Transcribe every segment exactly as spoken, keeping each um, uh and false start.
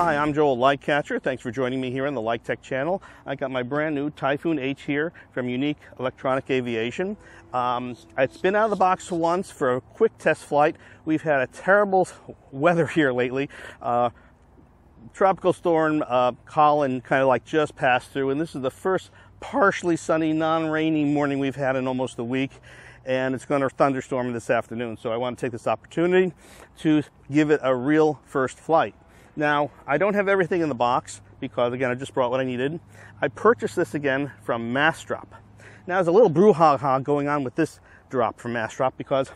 Hi, I'm Joel Lightcatcher. Thanks for joining me here on the Light Tech channel. I got my brand new Typhoon H here from Yuneec Electronic Aviation. Um, it's been out of the box once for a quick test flight. We've had a terrible weather here lately. Uh, tropical storm uh, Colin kind of like just passed through, and this is the first partially sunny, non-rainy morning we've had in almost a week. And it's going to thunderstorm this afternoon. So I want to take this opportunity to give it a real first flight. Now, I don't have everything in the box because, again, I just brought what I needed. I purchased this again from MassDrop. Now, there's a little brouhaha going on with this drop from MassDrop because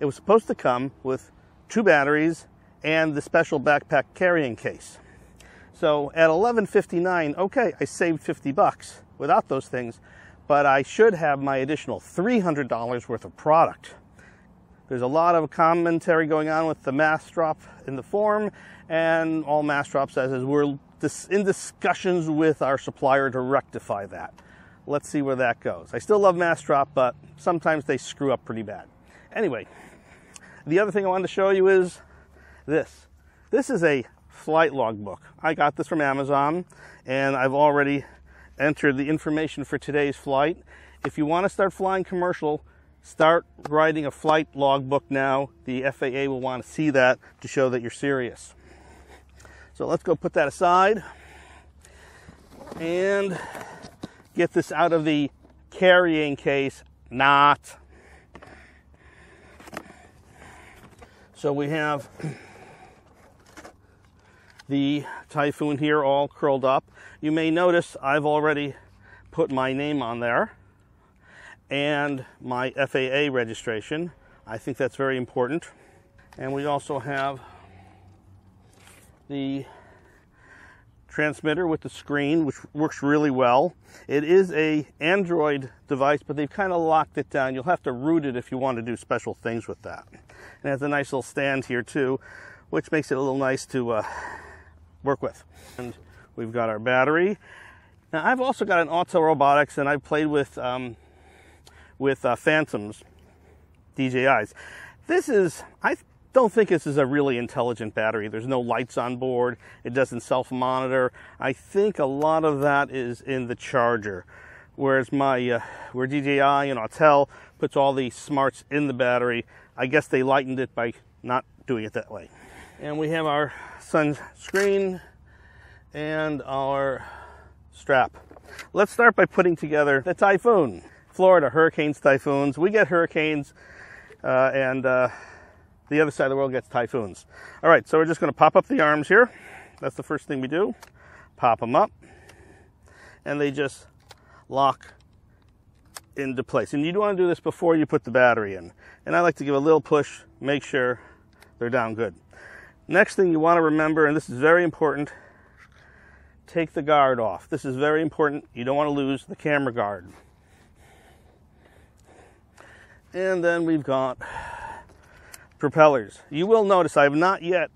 it was supposed to come with two batteries and the special backpack carrying case. So at eleven fifty-nine, okay, I saved fifty bucks without those things, but I should have my additional three hundred dollars worth of product. There's a lot of commentary going on with the MassDrop in the forum, and all MassDrop says is we're in discussions with our supplier to rectify that. Let's see where that goes. I still love MassDrop, but sometimes they screw up pretty bad. Anyway, the other thing I wanted to show you is this. This is a flight logbook. I got this from Amazon, and I've already entered the information for today's flight. If you want to start flying commercial, start writing a flight logbook now. The F A A will want to see that to show that you're serious. So let's go put that aside and get this out of the carrying case. Not. So we have the Typhoon here all curled up. You may notice I've already put my name on there and my F A A registration. I think that's very important. And we also have the transmitter with the screen, which works really well. It is a Android device, but they've kind of locked it down. You'll have to root it if you want to do special things with that. And it has a nice little stand here too, which makes it a little nice to uh, work with. And we've got our battery. Now, I've also got an Autel Robotics, and I've played with um, with uh, Phantoms, D J Is. This is, I don't think this is a really intelligent battery. There's no lights on board. It doesn't self-monitor. I think a lot of that is in the charger, whereas my, uh, where D J I and Autel puts all the smarts in the battery. I guess they lightened it by not doing it that way. And we have our sunscreen and our strap. Let's start by putting together the Typhoon. Florida, hurricanes, typhoons. We get hurricanes, uh, and uh, the other side of the world gets typhoons. All right, so we're just going to pop up the arms here. That's the first thing we do. Pop them up, and they just lock into place. And you do want to do this before you put the battery in. And I like to give a little push, make sure they're down good. Next thing you want to remember, and this is very important, take the guard off. This is very important. You don't want to lose the camera guard. And then we've got propellers. You will notice I have not yet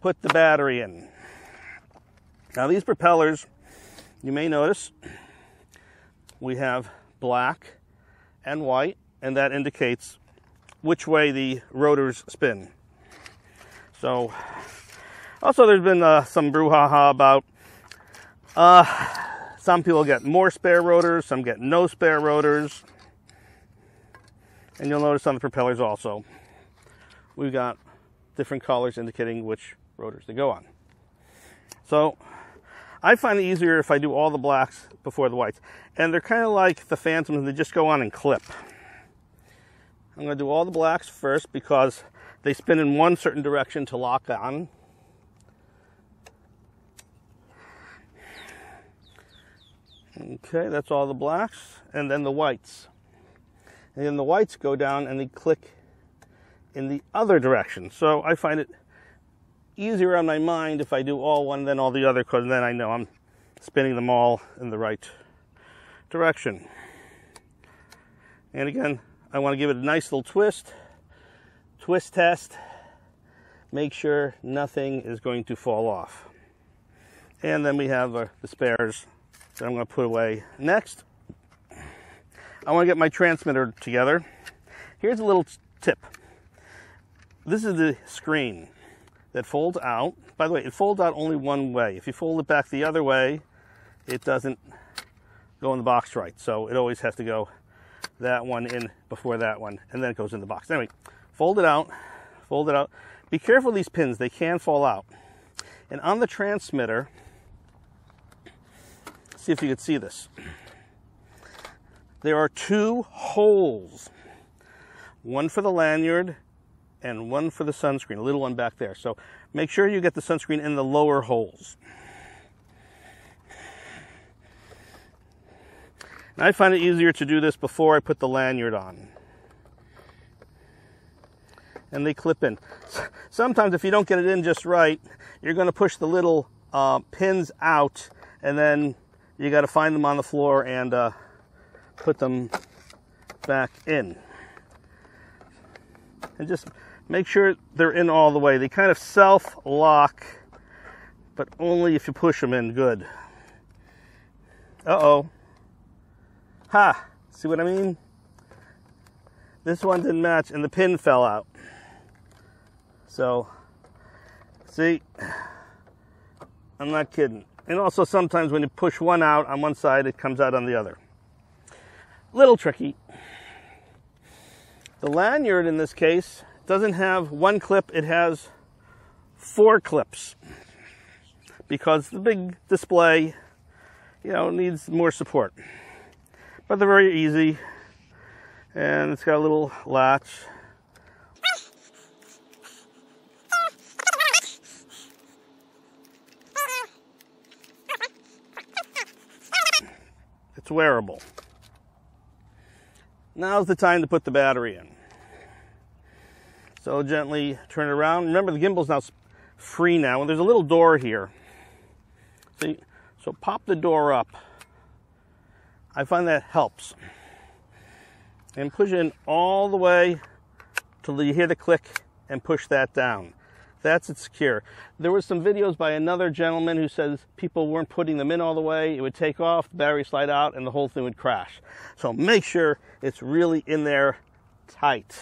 put the battery in. Now these propellers, you may notice, we have black and white, and that indicates which way the rotors spin. So, also there's been uh, some brouhaha about uh, some people get more spare rotors, some get no spare rotors. And you'll notice on the propellers also, we've got different colors indicating which rotors they go on. So I find it easier if I do all the blacks before the whites. And they're kind of like the Phantoms, they just go on and clip. I'm going to do all the blacks first because they spin in one certain direction to lock on. Okay, that's all the blacks. And then the whites. And then the whites go down and they click in the other direction. So I find it easier on my mind if I do all one then all the other, because then I know I'm spinning them all in the right direction. And again, I want to give it a nice little twist. Twist test. Make sure nothing is going to fall off. And then we have uh, the spares that I'm going to put away next. I want to get my transmitter together. Here's a little tip. This is the screen that fold out. By the way, it folds out only one way. If you fold it back the other way, it doesn't go in the box right. So it always has to go that one in before that one, and then it goes in the box. Anyway, fold it out, fold it out. Be careful of these pins, they can fall out. And on the transmitter, see if you can see this. There are two holes, one for the lanyard and one for the sunscreen, a little one back there. So make sure you get the sunscreen in the lower holes. And I find it easier to do this before I put the lanyard on. And they clip in. Sometimes if you don't get it in just right, you're going to push the little uh, pins out, and then you got to find them on the floor and uh, put them back in. And just make sure they're in all the way. They kind of self-lock, but only if you push them in good. Uh-oh. Ha! See what I mean? This one didn't match, and the pin fell out. So, see? I'm not kidding. And also sometimes when you push one out on one side, it comes out on the other. Little tricky. The lanyard in this case doesn't have one clip, it has four clips, because the big display, you know, needs more support. But they're very easy, and it's got a little latch. It's wearable. Now's the time to put the battery in. So gently turn it around. Remember, the gimbal's now free now, and there's a little door here. See, so pop the door up. I find that helps. And push it in all the way till you hear the click, and push that down. That's it, secure. There were some videos by another gentleman who says people weren't putting them in all the way. It would take off, the battery slide out, and the whole thing would crash. So make sure it's really in there tight.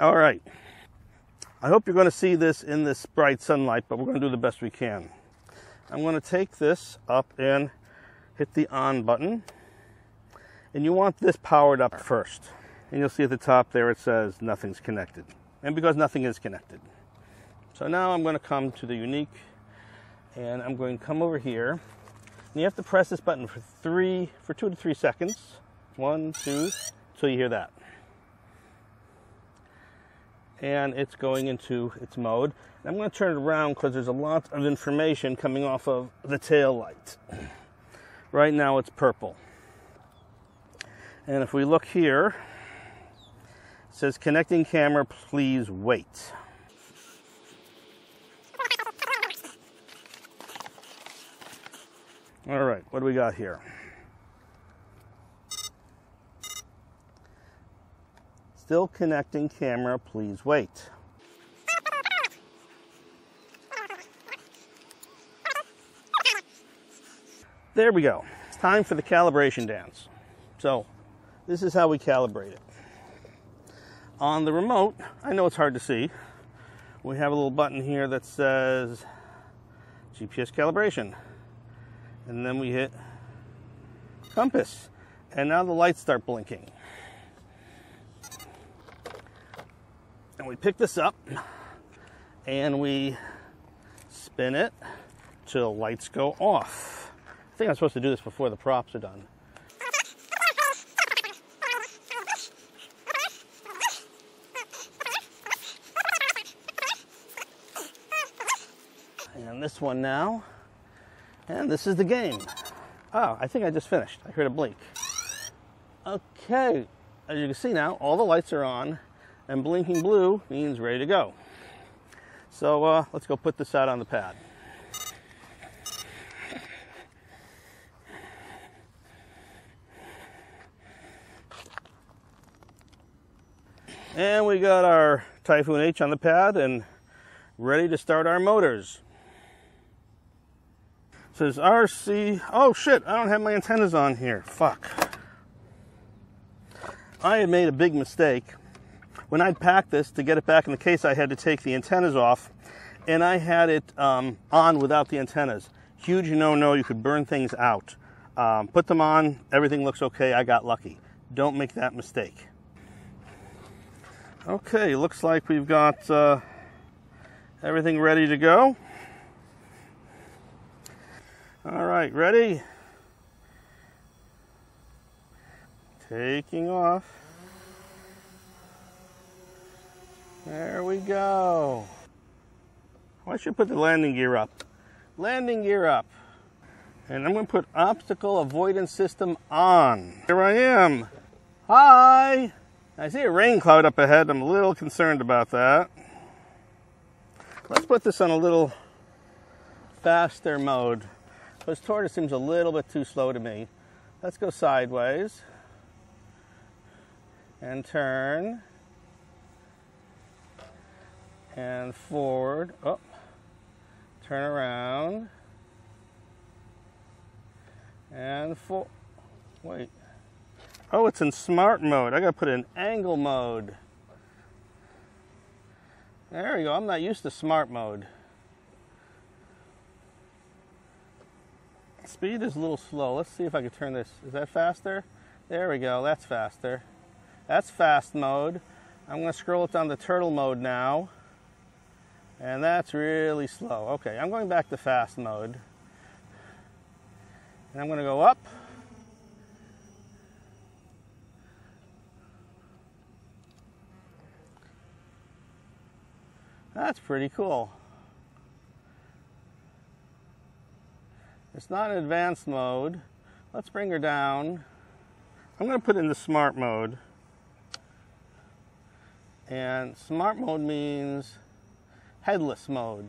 All right. I hope you're going to see this in this bright sunlight, but we're going to do the best we can. I'm going to take this up and hit the on button. And you want this powered up first. And you'll see at the top there it says nothing's connected. And because nothing is connected. So now I'm going to come to the Yuneec, and I'm going to come over here, and you have to press this button for three, for two to three seconds. One, two, till you hear that. And it's going into its mode. And I'm going to turn it around because there's a lot of information coming off of the tail light. Right now it's purple. And if we look here, it says connecting camera, please wait. All right, what do we got here? Still connecting camera, please wait. There we go. It's time for the calibration dance. So, this is how we calibrate it. On the remote, I know it's hard to see. We have a little button here that says G P S calibration. And then we hit compass. And now the lights start blinking. And we pick this up and we spin it till lights go off. I think I'm supposed to do this before the props are done. And this one now. And this is the game. Oh, I think I just finished. I heard a blink. Okay, as you can see now, all the lights are on, and blinking blue means ready to go. So uh, let's go put this out on the pad. And we got our Typhoon H on the pad and ready to start our motors. Says R C, oh shit, I don't have my antennas on here, fuck. I had made a big mistake. When I'd packed this to get it back in the case, I had to take the antennas off, and I had it um, on without the antennas. Huge no-no, you could burn things out. Um, put them on, everything looks okay, I got lucky. Don't make that mistake. Okay, looks like we've got uh, everything ready to go. All right, ready? Taking off. There we go. Well, I should put the landing gear up. Landing gear up. And I'm going to put obstacle avoidance system on. Here I am. Hi. I see a rain cloud up ahead. I'm a little concerned about that. Let's put this on a little faster mode. This tortoise seems a little bit too slow to me. Let's go sideways. And turn. And forward. Oh. Turn around. And for wait. Oh, it's in smart mode. I gotta put it in angle mode. There we go. I'm not used to smart mode. Speed is a little slow. Let's see if I can turn this. Is that faster? There we go. That's faster. That's fast mode. I'm gonna scroll it down to turtle mode now. And that's really slow. Okay, I'm going back to fast mode. And I'm going to go up. That's pretty cool. It's not in advanced mode. Let's bring her down. I'm going to put it into smart mode. And smart mode means headless mode.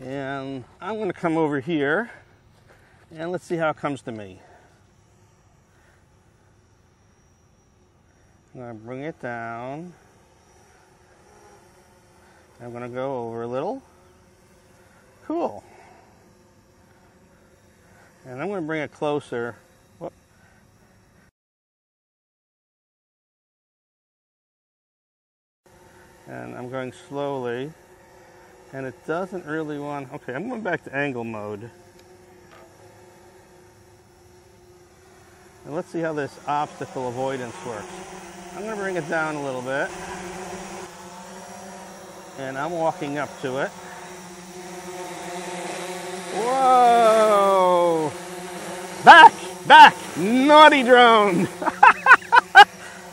And I'm going to come over here and let's see how it comes to me. I'm going to bring it down. I'm going to go over a little. Cool. And I'm going to bring it closer. Whoop. And I'm going slowly. And it doesn't really want... Okay, I'm going back to angle mode. And let's see how this obstacle avoidance works. I'm going to bring it down a little bit. And I'm walking up to it. Whoa! Back! Back! Naughty drone!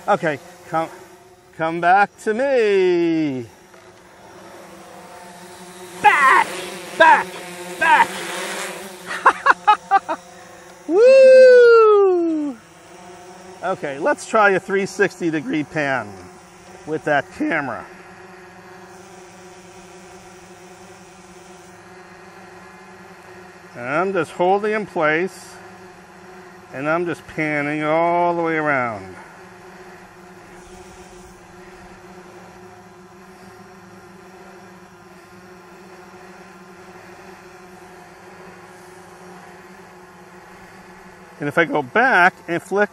Okay, come, come back to me! Back, back, back. Woo! Okay, let's try a three sixty degree pan with that camera. And I'm just holding in place and I'm just panning all the way around. And if I go back and flick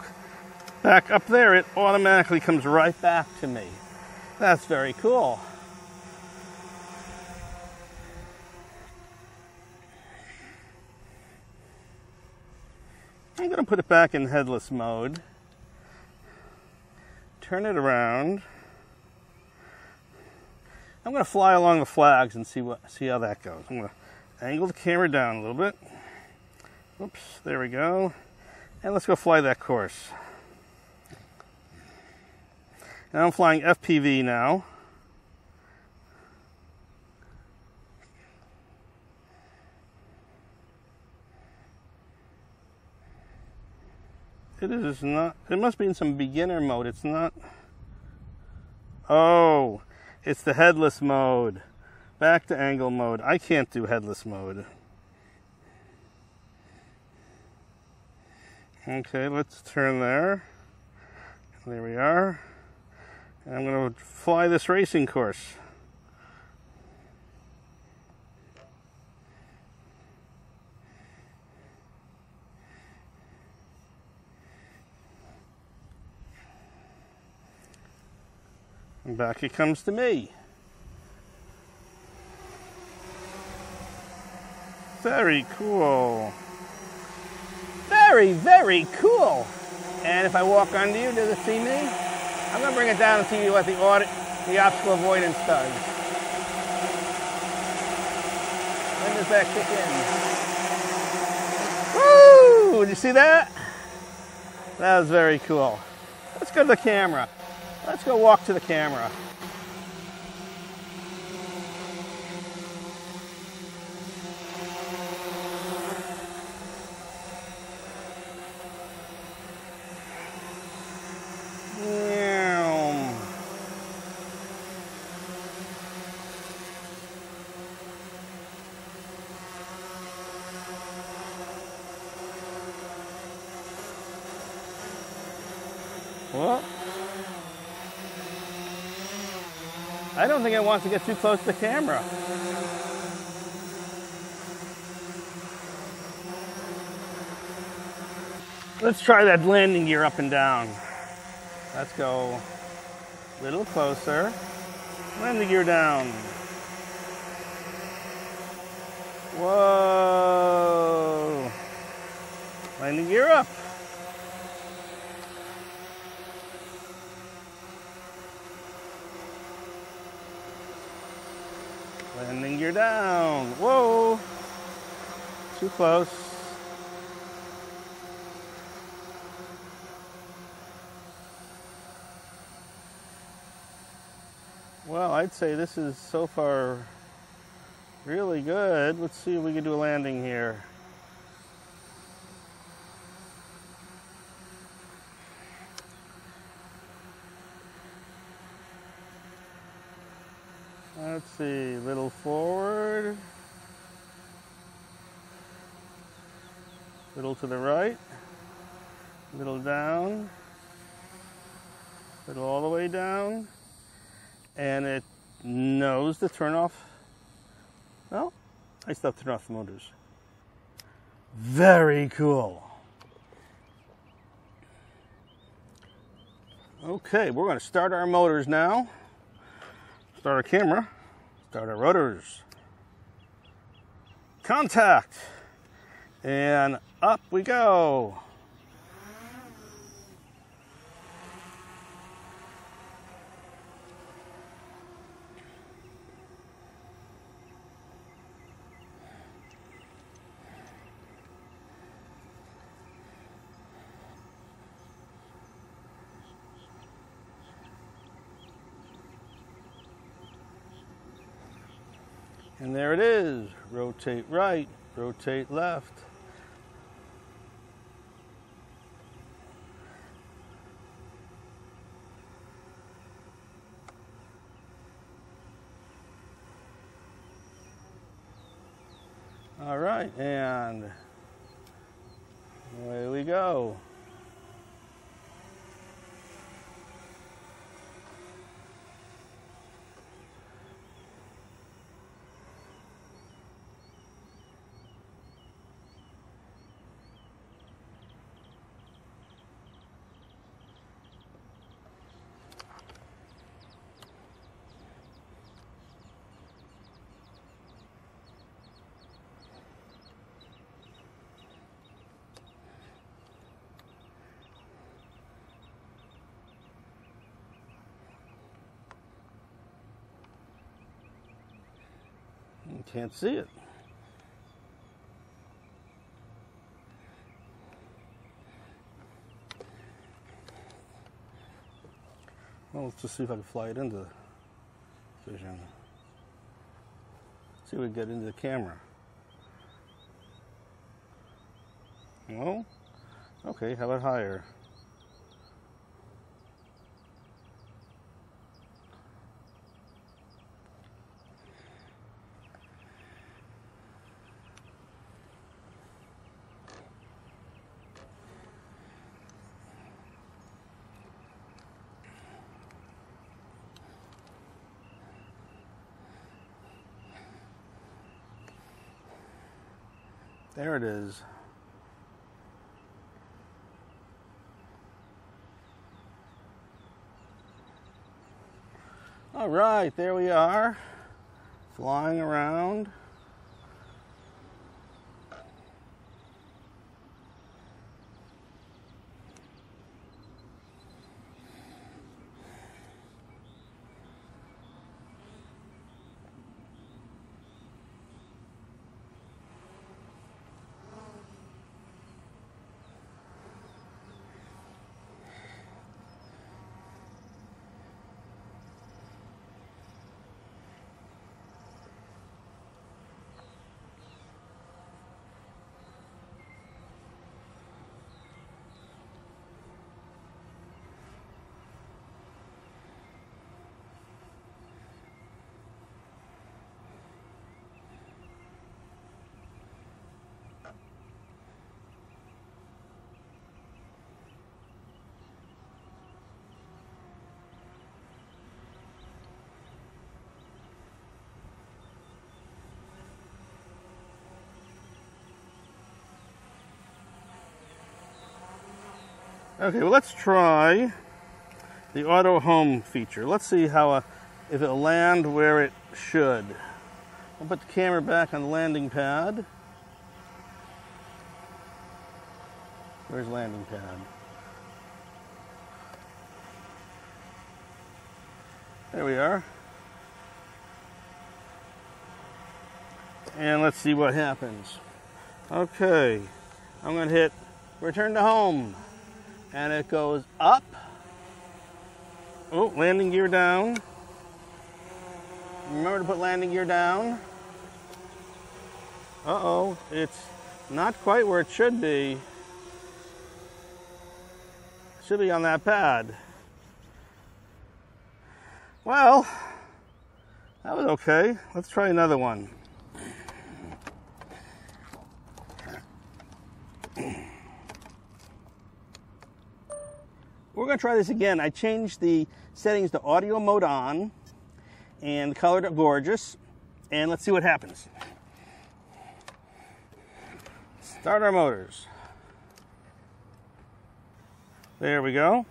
back up there, it automatically comes right back to me. That's very cool. I'm going to put it back in headless mode. Turn it around. I'm going to fly along the flags and see what, see how that goes. I'm going to angle the camera down a little bit. Oops, there we go. And let's go fly that course. Now I'm flying F P V now. It is not, it must be in some beginner mode. It's not. Oh, it's the headless mode. Back to angle mode. I can't do headless mode. Okay, let's turn there. There we are. And I'm going to fly this racing course. And back he comes to me. Very cool. Very, very cool. And if I walk under you, does it see me? I'm gonna bring it down and see what the audit, the obstacle avoidance does. When does that kick in? Woo! Did you see that? That was very cool. Let's go to the camera. Let's go walk to the camera. Well, I don't think I want to get too close to the camera. Let's try that landing gear up and down. Let's go a little closer. Landing gear down. Whoa. Landing gear up. Landing gear down. Whoa. Too close. Well, I'd say this is so far really good. Let's see if we can do a landing here. Let's see, a little forward, a little to the right, a little down, a little all the way down, and it knows the turn off. Well, I still have to turn off the motors. Very cool. Okay, we're going to start our motors now. Start our camera. Start our rotors. Contact. And up we go. And there it is. Rotate right, rotate left. All right, and away we go. Can't see it. Well, let's just see if I can fly it into vision. See if we can get into the camera. No? Okay, how about higher? There it is. All right, there we are, flying around. Okay, well, let's try the auto home feature. Let's see how uh, if it'll land where it should. I'll put the camera back on the landing pad. Where's landing pad? There we are. And let's see what happens. Okay, I'm gonna hit return to home. And it goes up. Oh, landing gear down. Remember to put landing gear down. Uh-oh, it's not quite where it should be. It should be on that pad. Well, that was okay. Let's try another one. We're going to try this again. I changed the settings to audio mode on and colored it gorgeous. And let's see what happens. Start our motors. There we go.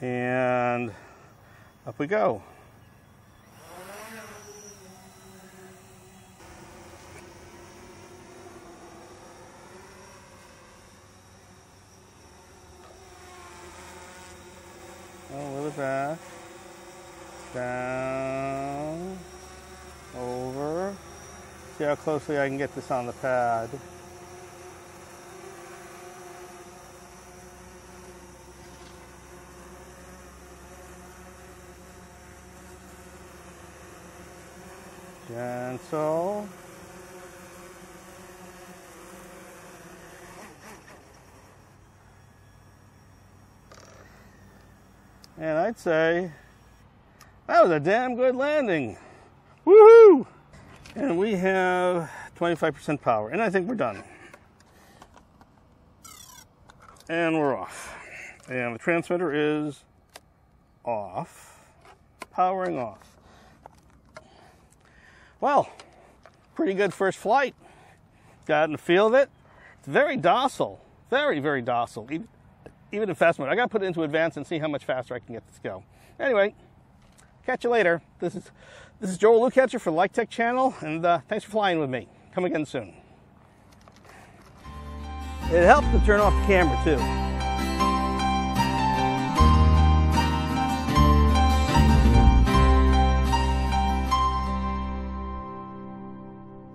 And up we go. Back, down, over. See how closely I can get this on the pad. Gentle. And I'd say that was a damn good landing. Woohoo! And we have twenty-five percent power. And I think we're done. And we're off. And the transmitter is off. Powering off. Well, pretty good first flight. Got in the feel of it. It's very docile. Very, very docile. Even in fast mode. I gotta put it into advanced and see how much faster I can get this go. Anyway, catch you later. This is this is Joel Lightcatcher for Light Tech channel, and uh, thanks for flying with me. Come again soon. It helps to turn off the camera too.